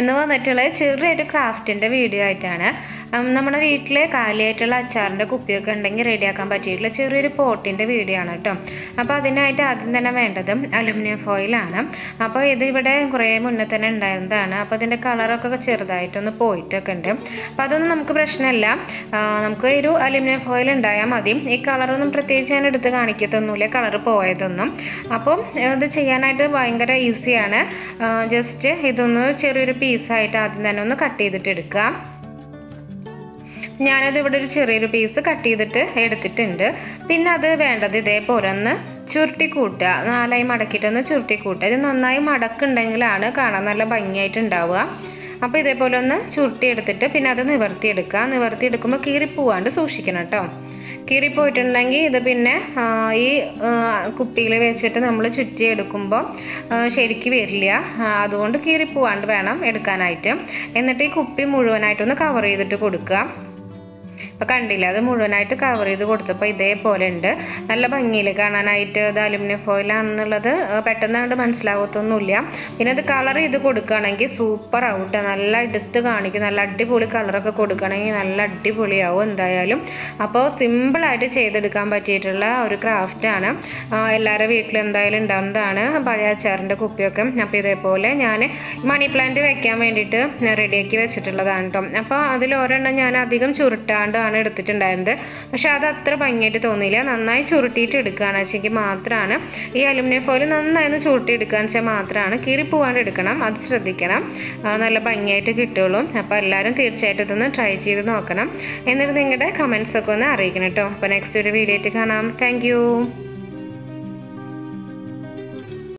എന്ന് പറഞ്ഞിട്ടുള്ള ചെറിയൊരു ക്രാഫ്റ്റിൻ്റെ വീഡിയോ ആയിട്ടാണ്. നമ്മുടെ വീട്ടിൽ കാലിയായിട്ടുള്ള അച്ചാറിൻ്റെ കുപ്പിയൊക്കെ ഉണ്ടെങ്കിൽ റെഡിയാക്കാൻ പറ്റിയിട്ടുള്ള ചെറിയൊരു പോട്ടിൻ്റെ വീഡിയോ ആണ് കേട്ടോ. അപ്പോൾ അതിനായിട്ട് ആദ്യം തന്നെ വേണ്ടത് അലുമിനിയം ഫോയിലാണ്. അപ്പോൾ ഇതിവിടെ കുറേ മുന്നേ തന്നെ ഉണ്ടായിരുന്നതാണ്. അപ്പോൾ ഇതിൻ്റെ കളറൊക്കെ ചെറുതായിട്ടൊന്ന് പോയിട്ടൊക്കെ ഉണ്ട്. അപ്പോൾ അതൊന്നും നമുക്ക് പ്രശ്നമില്ല, നമുക്ക് ഒരു അലുമിനിയം ഫോയിൽ ഉണ്ടായാൽ മതി. ഈ കളറൊന്നും പ്രത്യേകിച്ച് ഞാൻ എടുത്ത് കാണിക്കത്തൊന്നുമില്ല, കളർ പോയതൊന്നും. അപ്പോൾ ഇത് ചെയ്യാനായിട്ട് ഭയങ്കര ഈസിയാണ്. ജസ്റ്റ് ഇതൊന്ന് ചെറിയൊരു പീസായിട്ട് ആദ്യം തന്നെ ഒന്ന് കട്ട് ചെയ്തിട്ട് എടുക്കാം. ഞാനത് ഇവിടെ ഒരു ചെറിയൊരു പീസ് കട്ട് ചെയ്തിട്ട് എടുത്തിട്ടുണ്ട്. പിന്നെ അത് വേണ്ടത് ഇതേപോലെ ഒന്ന് ചുരുട്ടി കൂട്ടുക, നാലായി മടക്കിയിട്ടൊന്ന് ചുരുട്ടി കൂട്ടുക. ഇത് നന്നായി മടക്കുണ്ടെങ്കിലാണ് കാണാൻ നല്ല ഭംഗിയായിട്ടുണ്ടാവുക. അപ്പോൾ ഇതേപോലെ ഒന്ന് ചുരുട്ടി എടുത്തിട്ട് പിന്നെ അത് നിവർത്തിയെടുക്കുക. നിവർത്തിയെടുക്കുമ്പോൾ കീറിപ്പോവാണ്ട് സൂക്ഷിക്കണം കേട്ടോ. കീറിപ്പോയിട്ടുണ്ടെങ്കിൽ ഇത് പിന്നെ ഈ കുപ്പിയിൽ വെച്ചിട്ട് നമ്മൾ ചുറ്റിയെടുക്കുമ്പോൾ ശരിക്ക് വരില്ല. അതുകൊണ്ട് കീറിപ്പോവാണ്ട് വേണം എടുക്കാനായിട്ട്. എന്നിട്ട് ഈ കുപ്പി മുഴുവനായിട്ടൊന്ന് കവർ ചെയ്തിട്ട് കൊടുക്കുക. അപ്പോൾ കണ്ടില്ല, അത് മുഴുവനായിട്ട് കവർ ചെയ്ത് കൊടുത്തപ്പോൾ ഇതേപോലെ ഉണ്ട്, നല്ല ഭംഗിയിൽ കാണാനായിട്ട്. ഇത് അലുമിനിയം ഫോയിലാണെന്നുള്ളത് പെട്ടെന്ന് കണ്ട് മനസ്സിലാകത്തൊന്നുമില്ല. പിന്നെ ഇത് കളർ ചെയ്ത് കൊടുക്കുകയാണെങ്കിൽ സൂപ്പർ ഔട്ട്, നല്ല എടുത്ത് കാണിക്കും. നല്ല അടിപൊളി കളറൊക്കെ കൊടുക്കുകയാണെങ്കിൽ നല്ല അടിപൊളിയാവും എന്തായാലും. അപ്പോൾ സിമ്പിളായിട്ട് ചെയ്തെടുക്കാൻ പറ്റിയിട്ടുള്ള ഒരു ക്രാഫ്റ്റാണ്. എല്ലാവരുടെ വീട്ടിലും എന്തായാലും ഉണ്ടാകുന്നതാണ് പഴയ അച്ചാറിൻ്റെ കുപ്പിയൊക്കെ. അപ്പോൾ ഇതേപോലെ ഞാൻ മണി പ്ലാന്റ് വെക്കാൻ വേണ്ടിയിട്ട് റെഡിയാക്കി വെച്ചിട്ടുള്ളതാണ് കേട്ടോ. അപ്പോൾ അതിലൊരെണ്ണം ഞാൻ അധികം ചുരുട്ടാണ്ട് എടുത്തിട്ടുണ്ടായിരുന്നത്, പക്ഷെ അത് അത്ര ഭംഗിയായിട്ട് തോന്നിയില്ല. നന്നായി ചുരുട്ടിയിട്ട് എടുക്കുകയാണ് വെച്ചെങ്കിൽ മാത്രമാണ്, ഈ അലുമിനിയം ഫോയിൽ നന്നായി ഒന്ന് ചുരുട്ടിയെടുക്കുകയെന്ന് വെച്ചാൽ മാത്രമാണ്. കീറിപ്പോവാണ്ട് എടുക്കണം, അത് ശ്രദ്ധിക്കണം, നല്ല ഭംഗിയായിട്ട് കിട്ടുള്ളൂ. അപ്പോൾ എല്ലാവരും തീർച്ചയായിട്ടും ഇതൊന്ന് ട്രൈ ചെയ്ത് നോക്കണം. എന്നിട്ട് നിങ്ങളുടെ കമൻസൊക്കെ ഒന്ന് അറിയിക്കണം കേട്ടോ. അപ്പോൾ നെക്സ്റ്റ് ഒരു വീഡിയോ ആയിട്ട് കാണാം. താങ്ക്